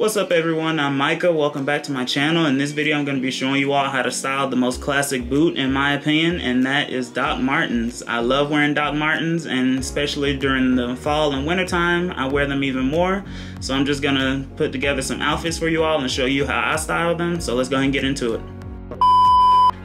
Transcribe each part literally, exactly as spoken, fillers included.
What's up everyone, I'm Micah, welcome back to my channel. In this video I'm going to be showing you all how to style the most classic boot in my opinion, and that is Doctor Martens. I love wearing Doctor Martens, and especially during the fall and winter time I wear them even more. So I'm just going to put together some outfits for you all and show you how I style them. So let's go ahead and get into it.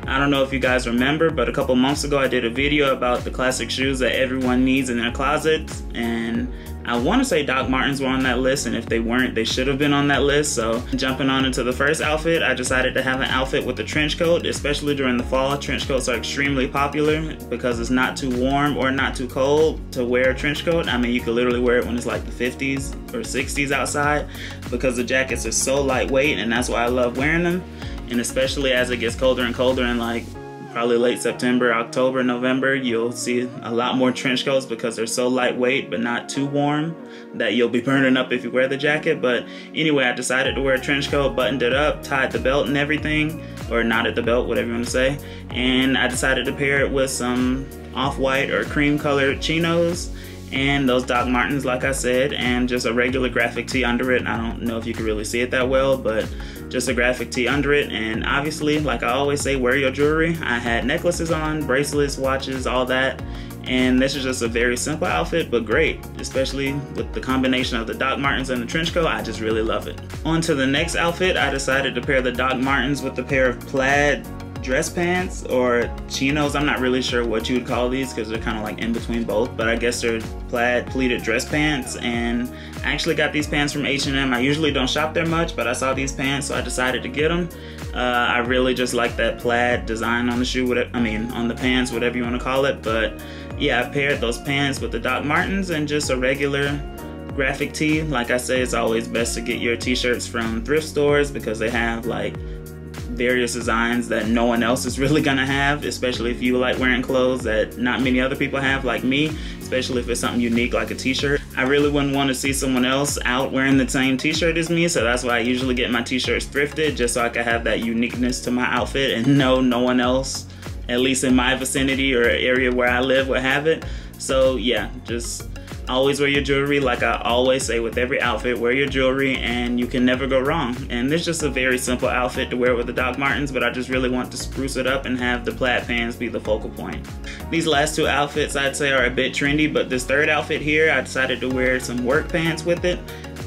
I don't know if you guys remember, but a couple months ago I did a video about the classic shoes that everyone needs in their closets, and I want to say Doctor Martens were on that list, and if they weren't, they should have been on that list. So jumping on into the first outfit, I decided to have an outfit with a trench coat, especially during the fall. Trench coats are extremely popular because it's not too warm or not too cold to wear a trench coat. I mean, you could literally wear it when it's like the fifties or sixties outside because the jackets are so lightweight, and that's why I love wearing them. And especially as it gets colder and colder, and like probably late September, October, November, you'll see a lot more trench coats because they're so lightweight but not too warm that you'll be burning up if you wear the jacket. But anyway, I decided to wear a trench coat, buttoned it up, tied the belt and everything, or knotted the belt, whatever you want to say. And I decided to pair it with some off-white or cream colored chinos and those Doctor Martens, like I said, and just a regular graphic tee under it. I don't know if you can really see it that well, but just a graphic tee under it. And obviously, like I always say, wear your jewelry. I had necklaces on, bracelets, watches, all that, and this is just a very simple outfit but great, especially with the combination of the Doctor Martens and the trench coat. I just really love it. On to the next outfit, I decided to pair the Doctor Martens with a pair of plaid dress pants or chinos. I'm not really sure what you would call these because they're kind of like in between both, but I guess they're plaid pleated dress pants. And I actually got these pants from H and M. I usually don't shop there much, but I saw these pants so I decided to get them. Uh, I really just like that plaid design on the shoe, whatever, I mean on the pants, whatever you want to call it. But yeah, I paired those pants with the Doctor Martens and just a regular graphic tee. Like I say, it's always best to get your t-shirts from thrift stores because they have like various designs that no one else is really gonna have, especially if you like wearing clothes that not many other people have like me, especially if it's something unique like a t-shirt. I really wouldn't want to see someone else out wearing the same t-shirt as me, so that's why I usually get my t-shirts thrifted, just so I can have that uniqueness to my outfit and know no one else, at least in my vicinity or area where I live, would have it. So yeah, just always wear your jewelry. Like I always say with every outfit, wear your jewelry and you can never go wrong. And this is just a very simple outfit to wear with the Doctor Martens, but I just really want to spruce it up and have the plaid pants be the focal point. These last two outfits I'd say are a bit trendy, but this third outfit here, I decided to wear some work pants with it.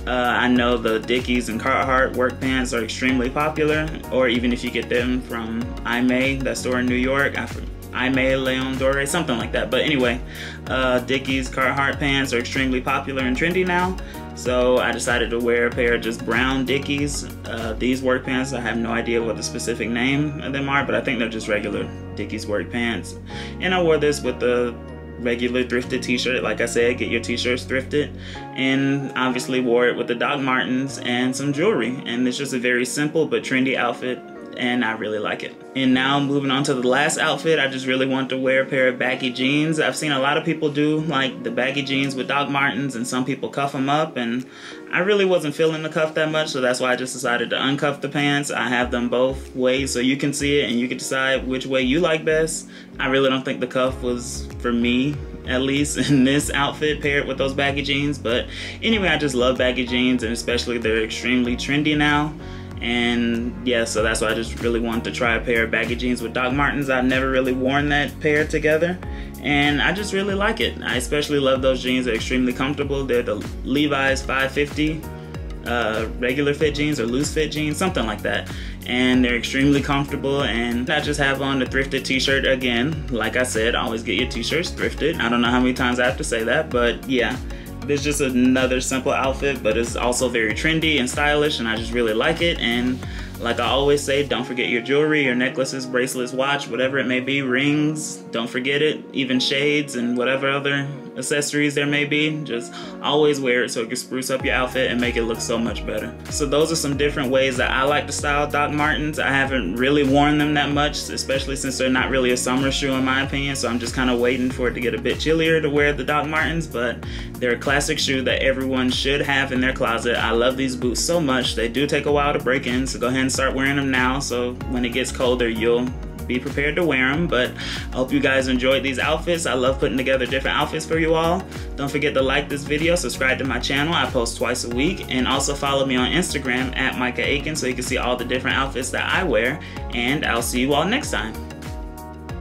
Uh, I know the Dickies and Carhartt work pants are extremely popular, or even if you get them from I M A, that store in New York. I I made Leon Dore, something like that. But anyway, uh, Dickies, Carhartt pants are extremely popular and trendy now. So I decided to wear a pair of just brown Dickies. Uh, these work pants, I have no idea what the specific name of them are, but I think they're just regular Dickies work pants. And I wore this with the regular thrifted t-shirt. Like I said, get your t-shirts thrifted. And obviously wore it with the Doctor Martens and some jewelry. And it's just a very simple but trendy outfit, and I really like it. And now moving on to the last outfit, I just really want to wear a pair of baggy jeans. I've seen a lot of people do like the baggy jeans with Doctor Martens, and some people cuff them up, and I really wasn't feeling the cuff that much, so that's why I just decided to uncuff the pants. I have them both ways so you can see it and you can decide which way you like best. I really don't think the cuff was for me, at least in this outfit paired with those baggy jeans. But anyway, I just love baggy jeans, and especially they're extremely trendy now. And yeah, so that's why I just really wanted to try a pair of baggy jeans with Doctor Martens. I've never really worn that pair together, and I just really like it. I especially love those jeans. They're extremely comfortable. They're the Levi's five fifty uh, regular fit jeans or loose fit jeans, something like that. And they're extremely comfortable, and I just have on the thrifted t-shirt again. Like I said, always get your t-shirts thrifted. I don't know how many times I have to say that, but yeah. It's just another simple outfit, but it's also very trendy and stylish, and I just really like it. And like I always say, don't forget your jewelry, your necklaces, bracelets, watch, whatever it may be, rings, don't forget it, even shades and whatever other accessories there may be. Just always wear it so it can spruce up your outfit and make it look so much better. So those are some different ways that I like to style Doctor Martens. I haven't really worn them that much, especially since they're not really a summer shoe in my opinion, so I'm just kind of waiting for it to get a bit chillier to wear the Doctor Martens. But they're a classic shoe that everyone should have in their closet. I love these boots so much. They do take a while to break in, so go ahead and start wearing them now, so when it gets colder you'll be prepared to wear them. But I hope you guys enjoyed these outfits. I love putting together different outfits for you all. Don't forget to like this video, subscribe to my channel. I post twice a week, and also follow me on Instagram at Micah Akins so you can see all the different outfits that I wear, and I'll see you all next time.